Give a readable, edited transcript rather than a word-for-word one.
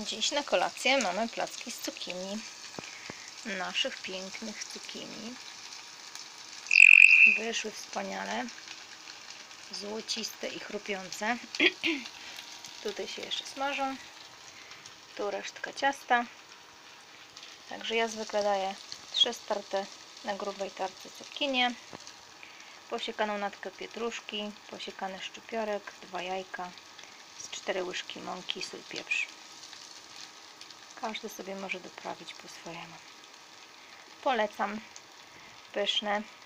Dziś na kolację mamy placki z cukinii. Naszych pięknych cukinii. Wyszły wspaniale. Złociste i chrupiące. Tutaj się jeszcze smażą. Tu resztka ciasta. Także ja zwykle daję 3 starte na grubej tarce cukinię, posiekaną natkę pietruszki, posiekany szczypiorek, 2 jajka, z 4 łyżki mąki, sól, pieprz. Każdy sobie może doprawić po swojemu. Polecam. Pyszne.